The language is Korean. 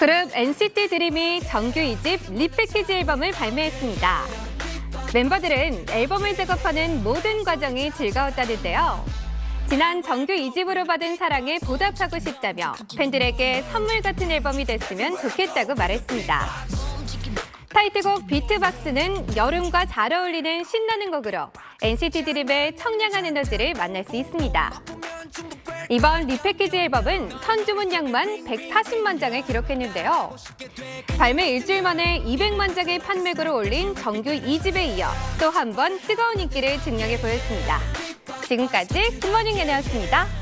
그룹 NCT 드림이 정규 2집 리패키지 앨범을 발매했습니다. 멤버들은 앨범을 작업하는 모든 과정이 즐거웠다는데요. 지난 정규 2집으로 받은 사랑에 보답하고 싶다며 팬들에게 선물 같은 앨범이 됐으면 좋겠다고 말했습니다. 타이틀곡 비트박스는 여름과 잘 어울리는 신나는 곡으로 NCT 드림의 청량한 에너지를 만날 수 있습니다. 이번 리패키지 앨범은 선주문량만 140만 장을 기록했는데요. 발매 일주일 만에 200만 장의 판매고를 올린 정규 2집에 이어 또 한 번 뜨거운 인기를 증명해 보였습니다. 지금까지 굿모닝 앤이었습니다.